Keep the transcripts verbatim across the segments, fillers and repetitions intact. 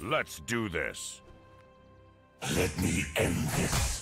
Let's do this. Let me end this.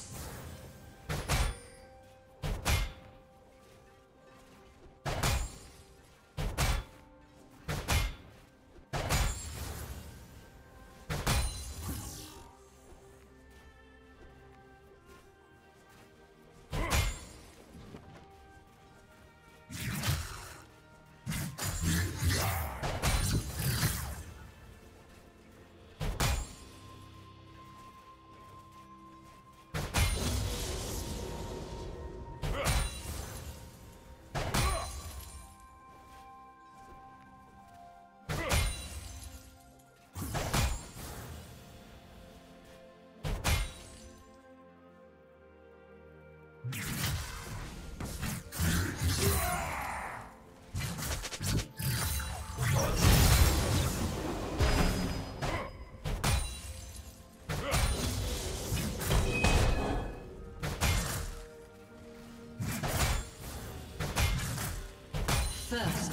First.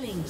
Killing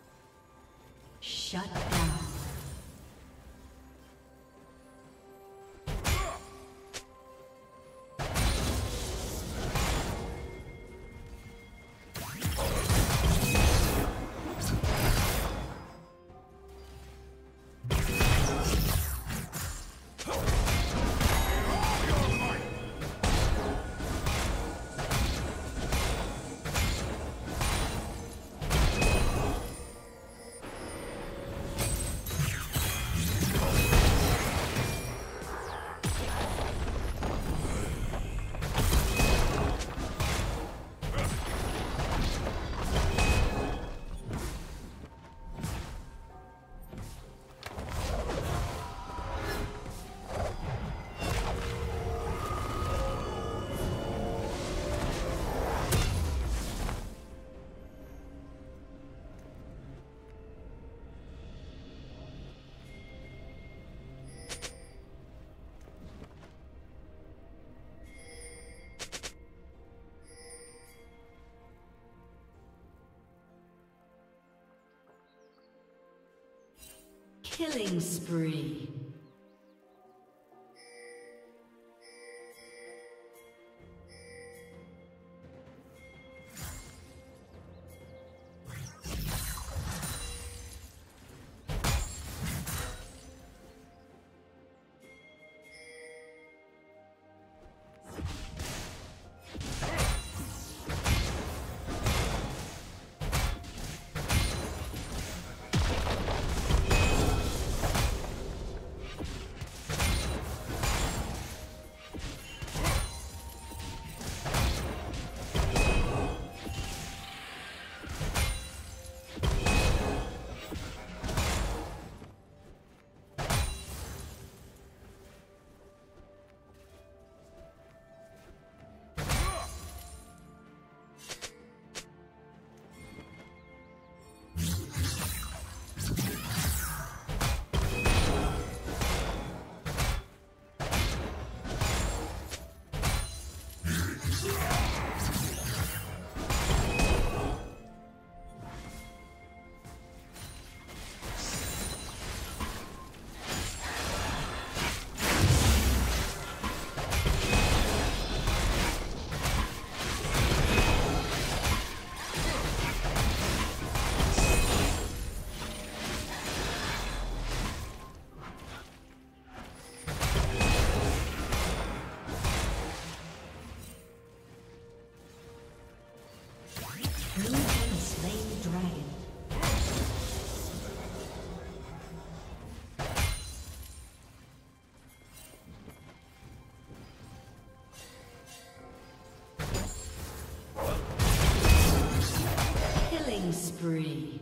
spree. Shut down. Killing spree. Spree.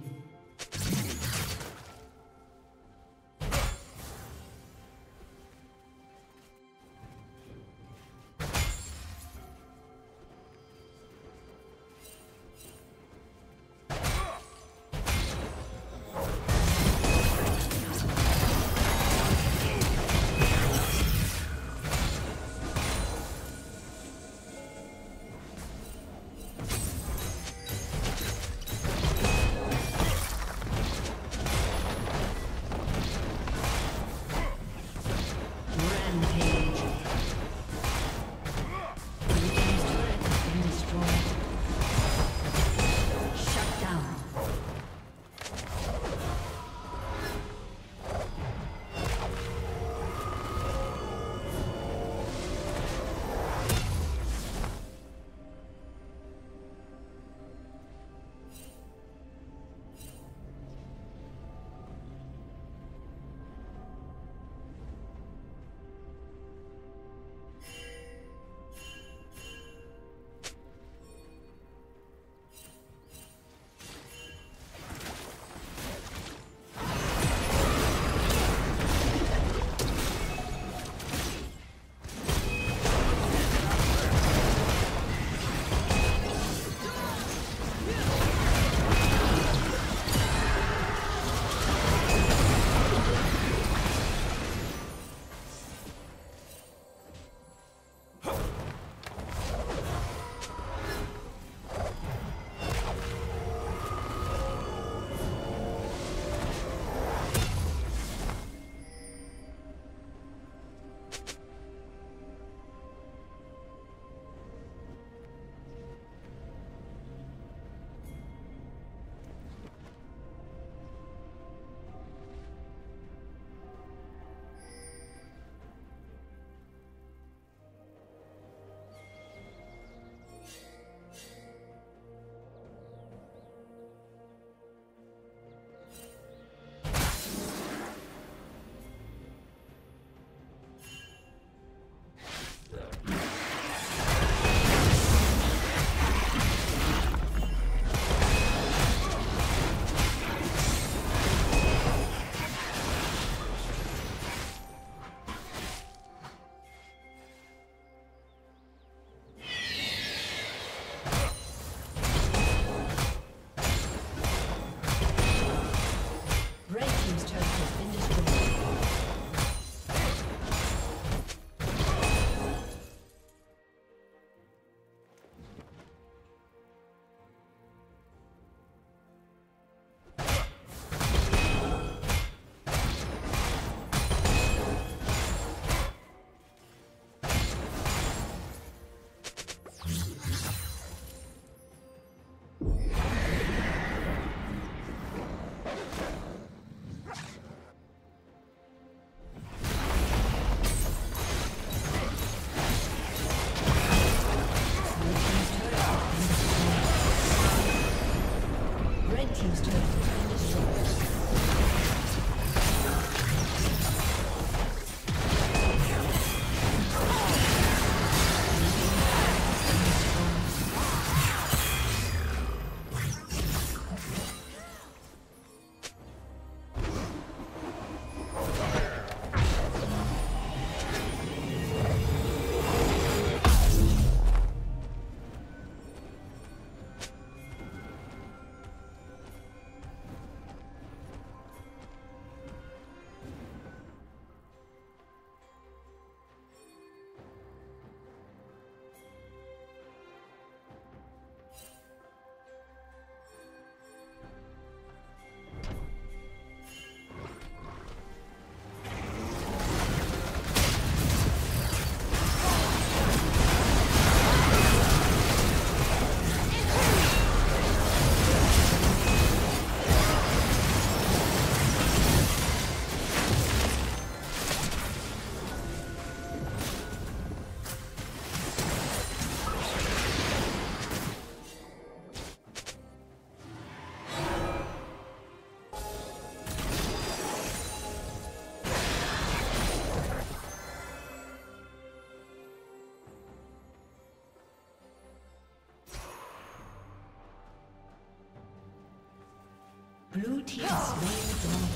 Blue team's main dragon.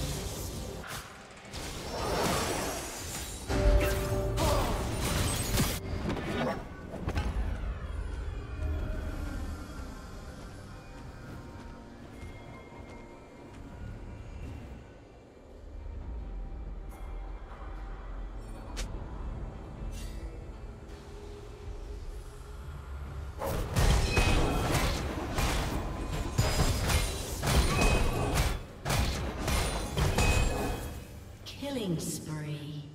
Spree.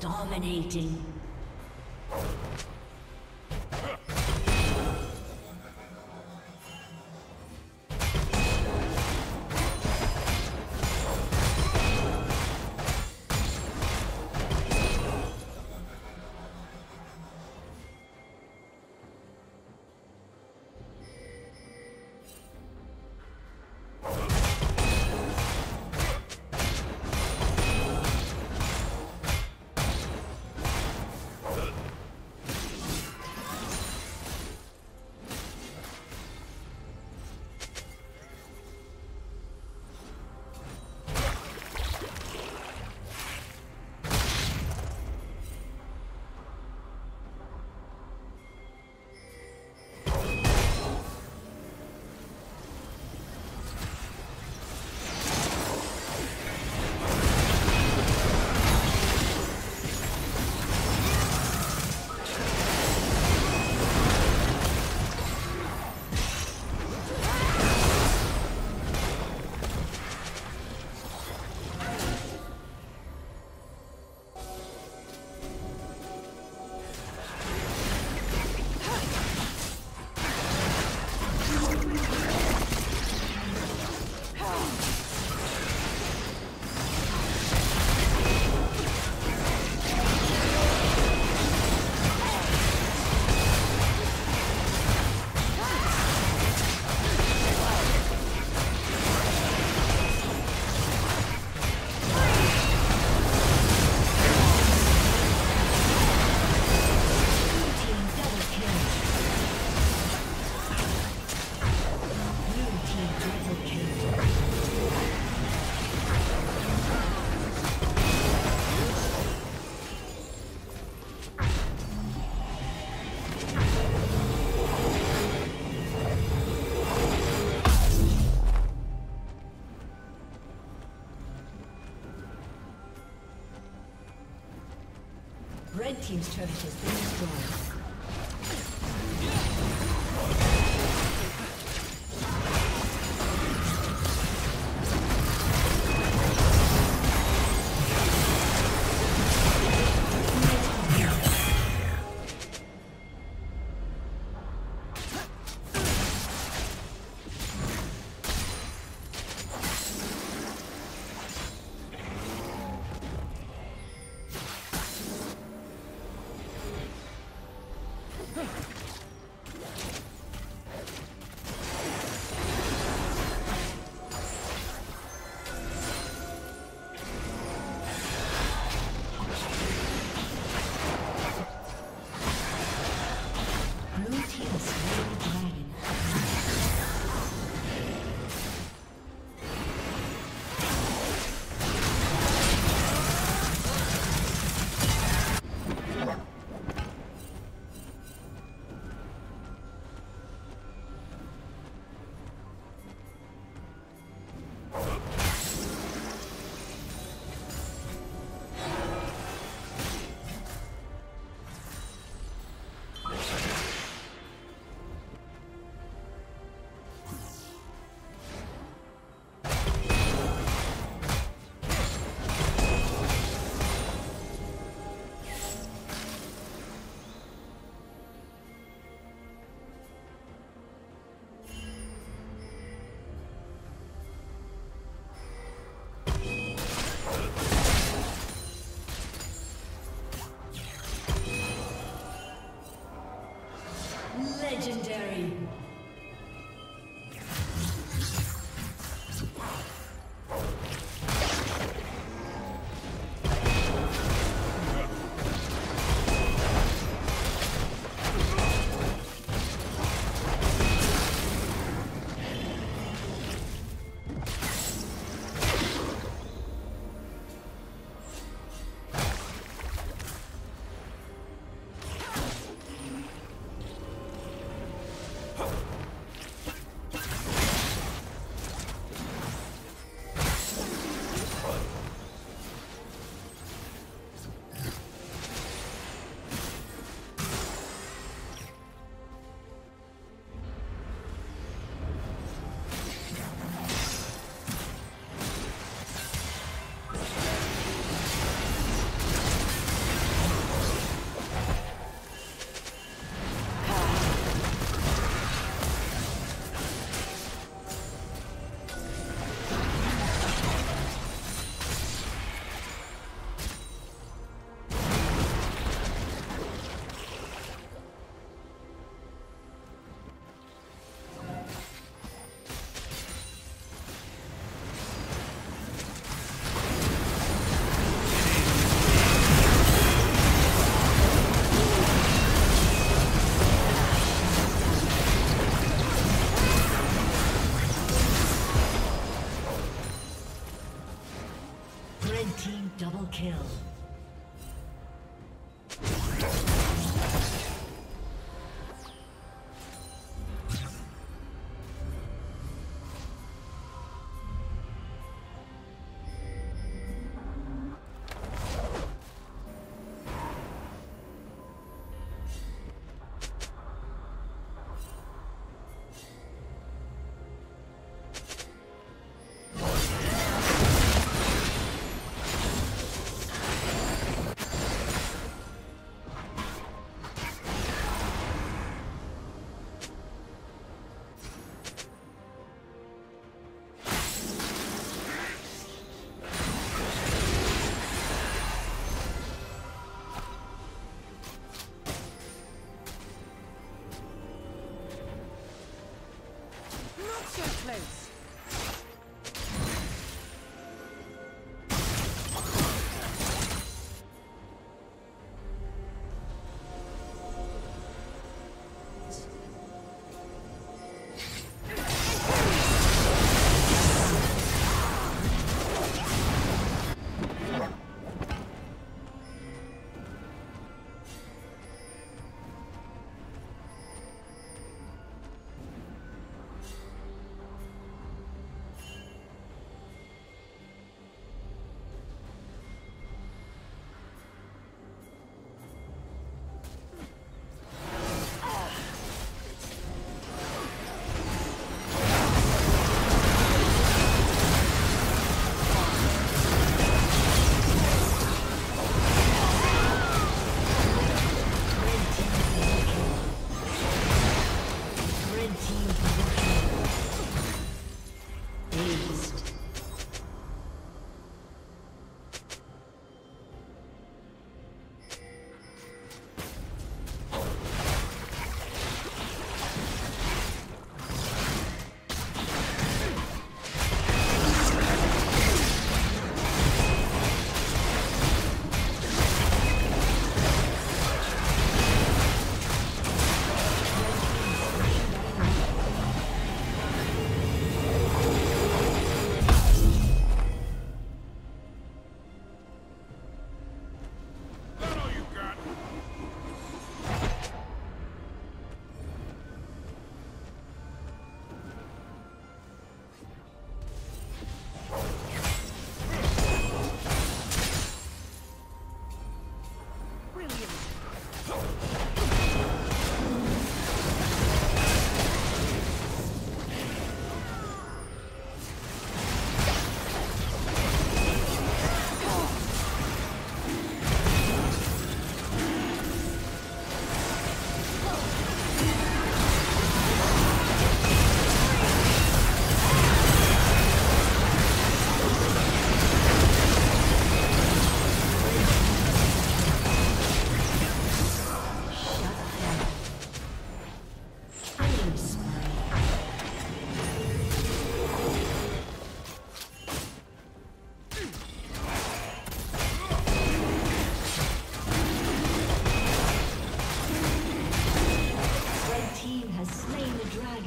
Dominating. Red team's turret has been destroyed. Legendary. Kill.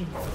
decision.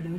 Blue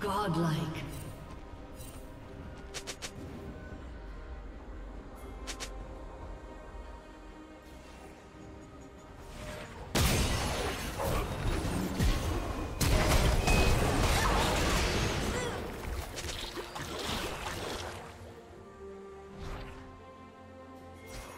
Godlike. Shut down.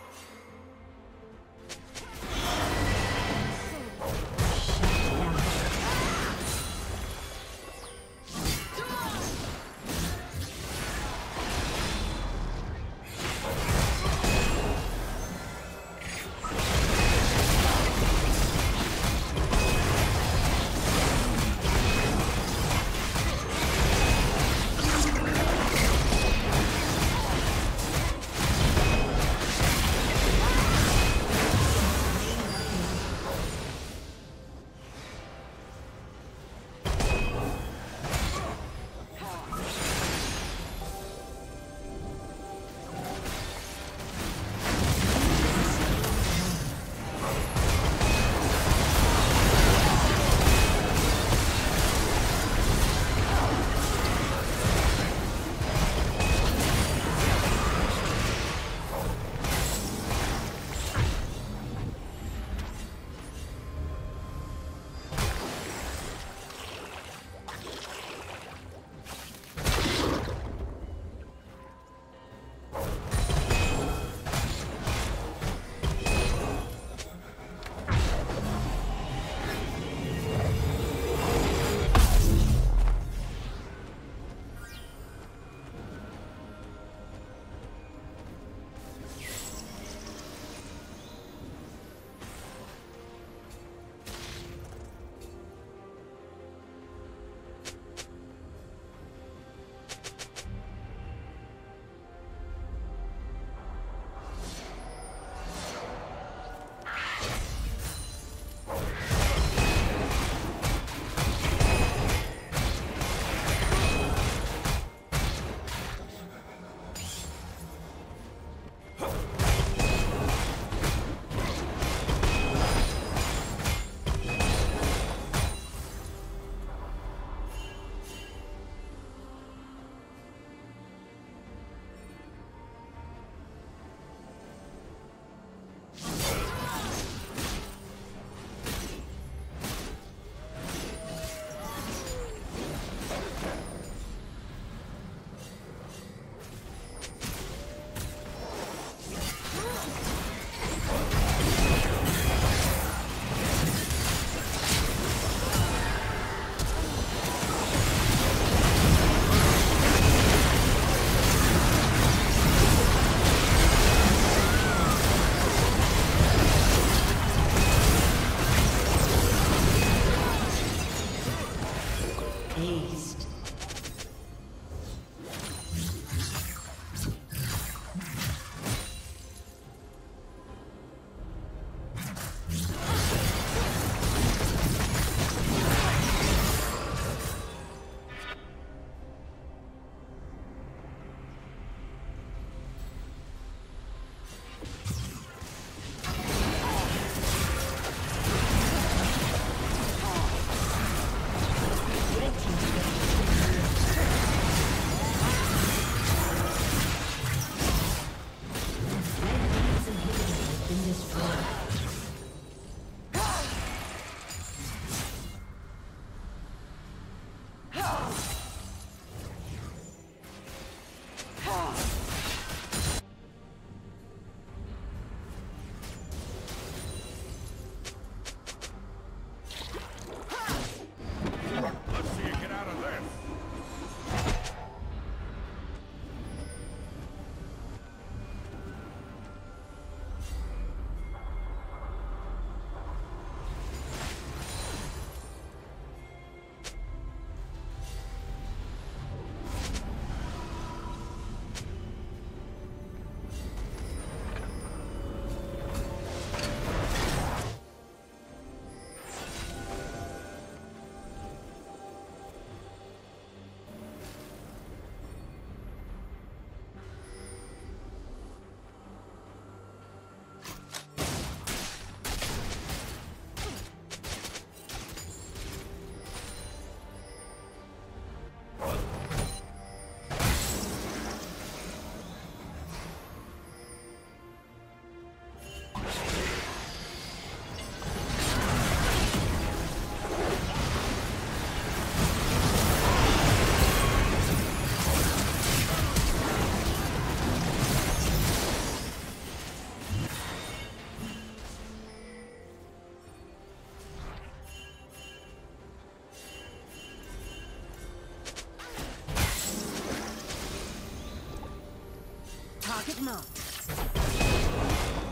nonsense.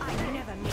I never meet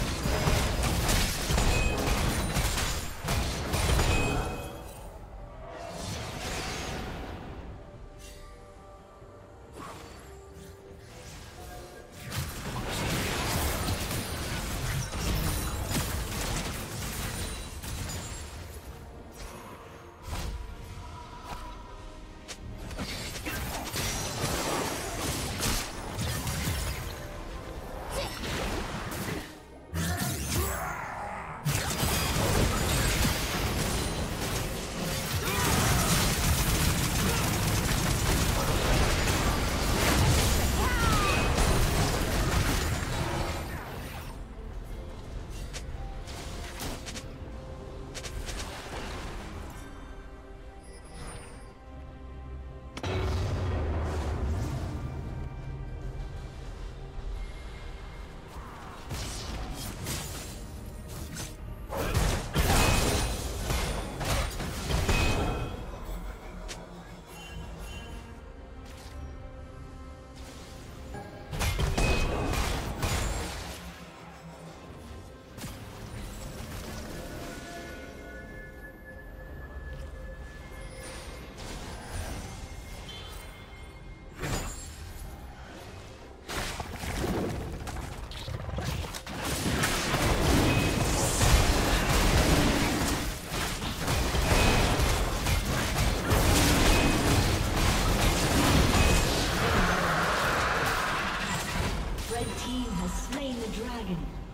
the dragon.